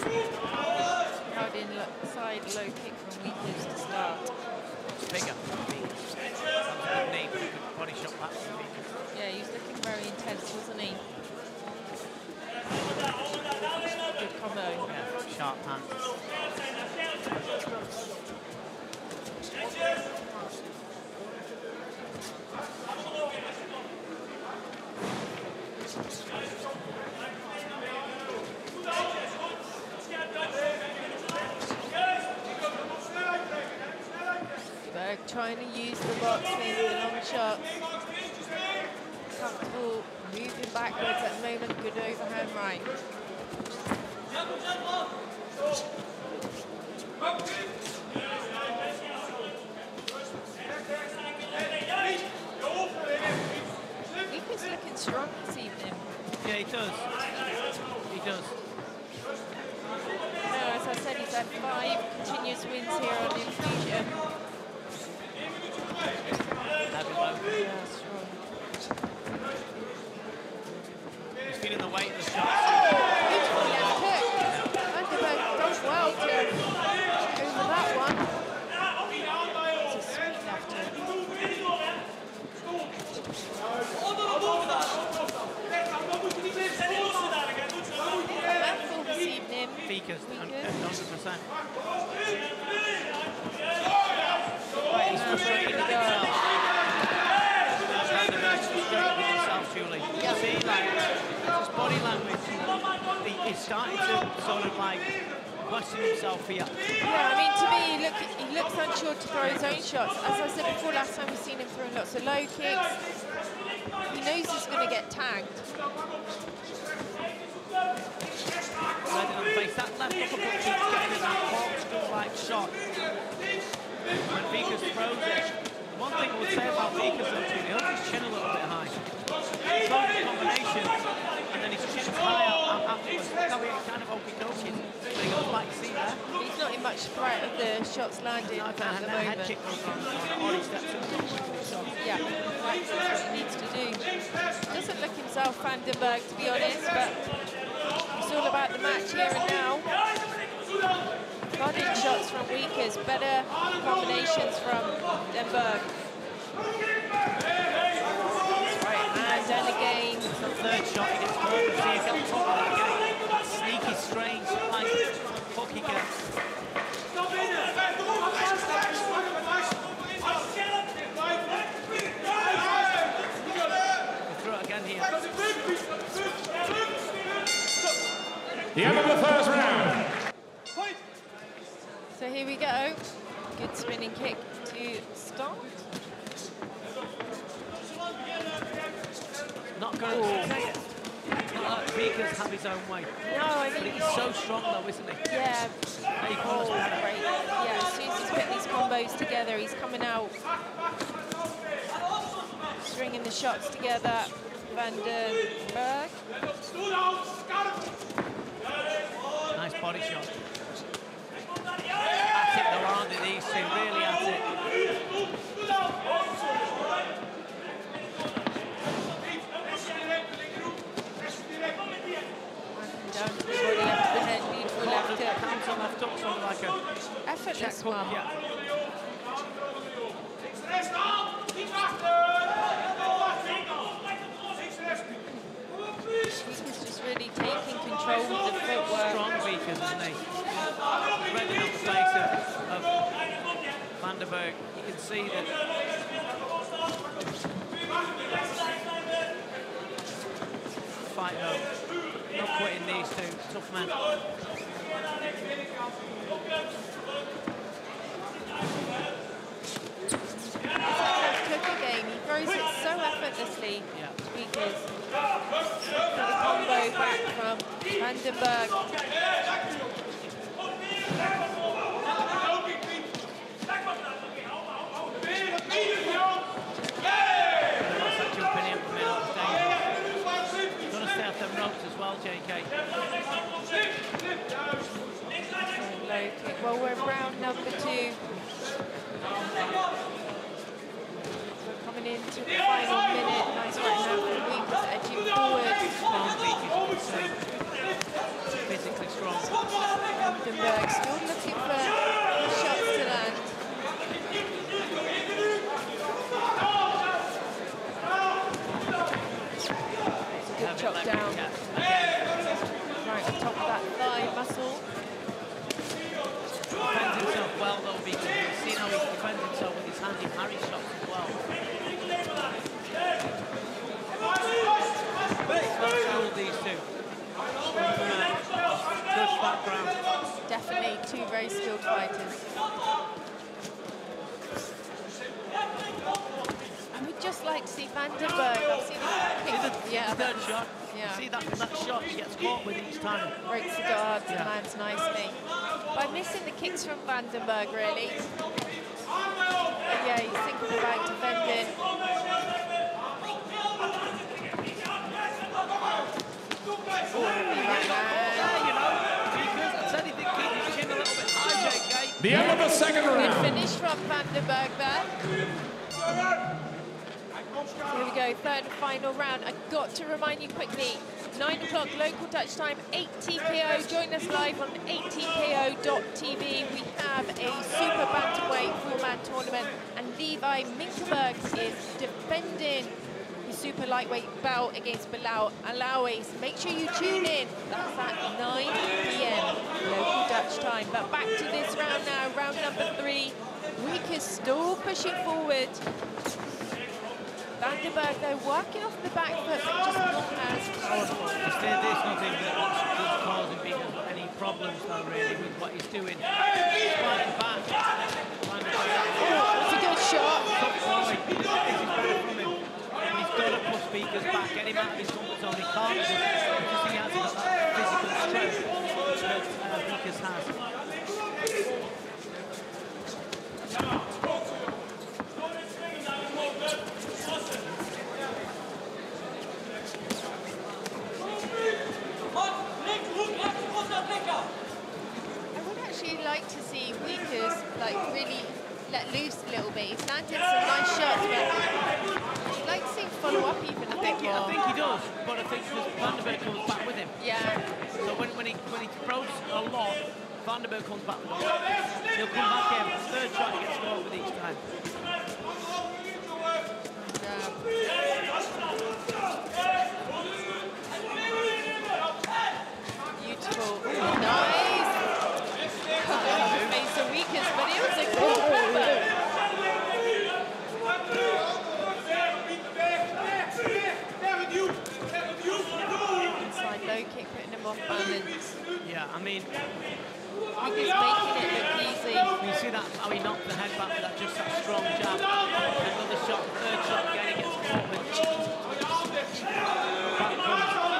Hard inside low kick from Weekers to start. Bigger. Body shot back from Weekers. Yeah, he was looking very intense, wasn't he? Good combo. Yeah, sharp hands. Berg trying to use the boxing, the long shots. Comfortable moving backwards at the moment. Good overhand right. Weekers looking strong this evening. Yeah, he does. He does. No, as I said, he's had 5 continuous wins here on Infusion. He's feeling the weight of the shot. Beautiful left hook. Van den Berg does well to over that one. It's a sweet left hook. That's all this evening. Weekers, 100%. Body language, he's starting to sort of like question himself here. Yeah, I mean, to me, he looks unsure to throw his own shots. As I said before, last time we've seen him throwing lots of low kicks. He knows he's going to get tagged. That left uppercut keeps getting that corkscrew-like shot. When Weekers throws it, one thing I would say about Weekers, he holds his chin a little bit high. Combination. And his chin's high up afterwards. Look how he's kind of okey-dokey. He goes back, you see there. He's not in much threat of the shots landing at the moment. Head kick goes on, or he steps up. Yeah, right, that's what he needs to do. Doesn't look himself, Van den Berg, to be honest, but it's all about the match here and now. Guarded shots from Weekers, better combinations from Den Berg. And again, it's the third shot, he gets more to see if he'll top that again. Sneaky, strange, like fuck he gets. Throw it again here. The end of the first round. So here we go. Good spinning kick to start. Not going to say it. Not like Weekers have his own way. No, I mean, he's so strong though, isn't he? Yeah. Hey, great. Yeah, as soon as he's putting these combos together, he's coming out, stringing the shots together. Van den Berg. Nice body shot. At it, though, aren't they? These two really at it. Down to the body, left to the head, beautiful left hook. Counts on left hook, sort of like a effortless one. Yeah. Weekers just really taking control of the footwork. Strong Weekers, isn't he? Threading up the face of Van den Berg. You can see that. Fight though. Not quitting these two, tough man. Again, he throws it so effortlessly. Yeah. Weekers. The combo back from Van den Berg. JK. Well, we're round number 2. We're coming into the final minute. Nice right now from Weekers, edging forward. Physically strong. Minklberg still looking for shots to land. It's a good chop down. Right on top of that thigh muscle. Defends himself well though, because you've seen how he defends himself with his handy parry shots as well. Well, these two. Definitely two very skilled fighters. And we'd just like to see Van Den Berg. I've seen third shot. Yeah. See that shot he gets caught with each time. Breaks the guard and lands nicely. By missing the kicks from Van Den Berg, really. But yeah, he's thinking about defending. The end of the second round. Good finish from Van den Berg there. Here we go, third and final round. I've got to remind you quickly, 9 o'clock local Dutch time, 8TKO. Join us live on 8TKO.tv. We have a super bantamweight four-man tournament, and Levi Minklberg is defending his super lightweight bout against Bilal Alawis. Make sure you tune in. That's at 9 p.m. local Dutch time. But back to this round now, round number 3. Weekers still pushing forward. Van den Berg, though, working off the back foot, but just not as powerful. There's nothing that's causing Weekers any problems, though, really, with what he's doing. He's fighting back. That's a good shot. He's got to push Weekers back, get him out of his comfort zone. He can't because he has that physical strength that Weekers has. I would actually like to see Weekers really let loose a little bit. He's landed some nice shots, but I'd like to see him follow up even a bit more. I think he does, but I think Van den Berg comes back with him. Yeah. So when he throws a lot, Van den Berg comes back with him. He'll come back in for the third shot and get scored with each time. Beautiful. Nice. Cut off the face of Weekers, but it was a cool cover. Inside low kick, putting him off balance. Yeah, I mean, Weekers making it look easy. You see that, how he knocked the head back with that, just that strong jab. Another shot, third shot, again he gets caught with. Back comes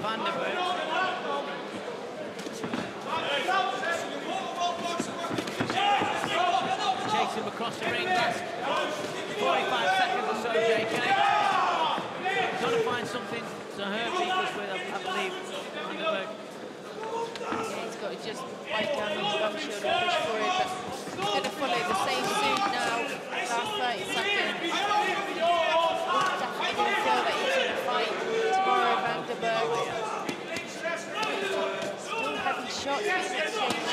Van den Berg. Chase him across the ring, that's 45 seconds or so, JK. Got to find something to hurt Weekers with, I believe, Van den Berg. Yeah, he's got to just bite down on the bum shield and push for it, but he's going to follow the same suit now, last 30 seconds. Definitely going to feel that he's going to fight tomorrow, Van den Berg. Still having shots being exchanged here.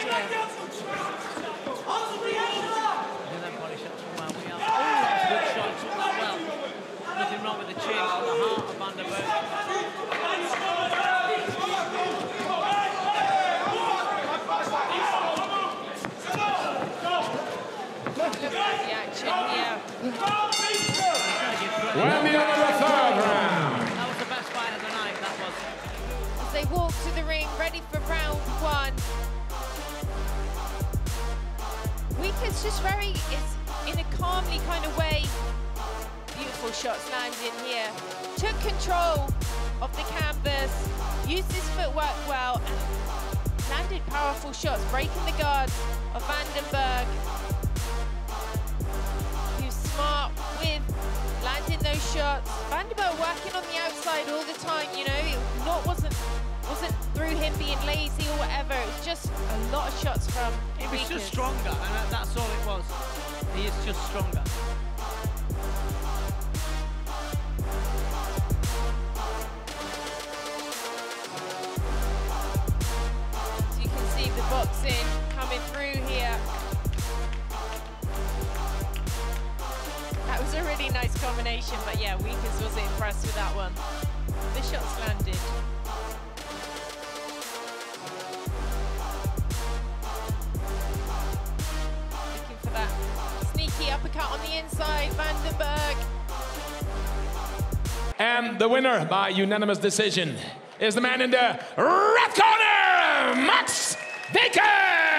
That body shot from well. We are. That's a good shot, took that well. Nothing wrong with the chin, the heart of Van den Berg. Look at the action here. That was the best fight of the night, that was. As they walk to the ring, ready for round 1. Weekers just it's in a calmly kind of way. Beautiful shots landing here. Took control of the canvas, used his footwork well, and landed powerful shots, breaking the guard of Van den Berg. Smart with landing those shots. Van den Berg working on the outside all the time, you know. It wasn't through him being lazy or whatever. It was just a lot of shots from Weekers. He was just stronger, and that's all it was. He is just stronger. So you can see the bottom locks in, coming through here. That was a really nice combination, but yeah, Weekers was impressed with that one. The shots landed. Looking for that sneaky uppercut on the inside, Van den Berg. And the winner by unanimous decision is the man in the red corner, Max Weekers!